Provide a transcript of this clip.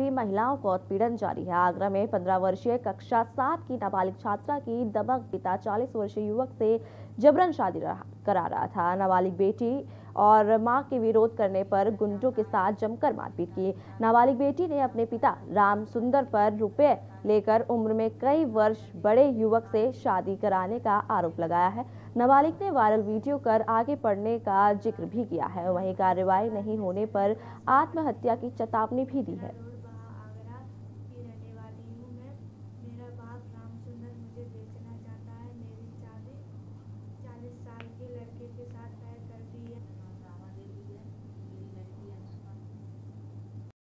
महिलाओं को उत्पीड़न जारी है। आगरा में 15 वर्षीय कक्षा 7 की नाबालिग छात्रा की दबंग पिता 40 वर्षीय युवक से जबरन शादी करा रहा था। नाबालिग बेटी और मां के विरोध करने पर गुंडों के साथ जमकर मारपीट की। नाबालिग बेटी ने अपने पिता राम सुंदर पर रुपए लेकर उम्र में कई वर्ष बड़े युवक से शादी कराने का आरोप लगाया है। नाबालिग ने वायरल वीडियो कर आगे पढ़ने का जिक्र भी किया है। वहीं कार्रवाई नहीं होने पर आत्महत्या की चेतावनी भी दी है।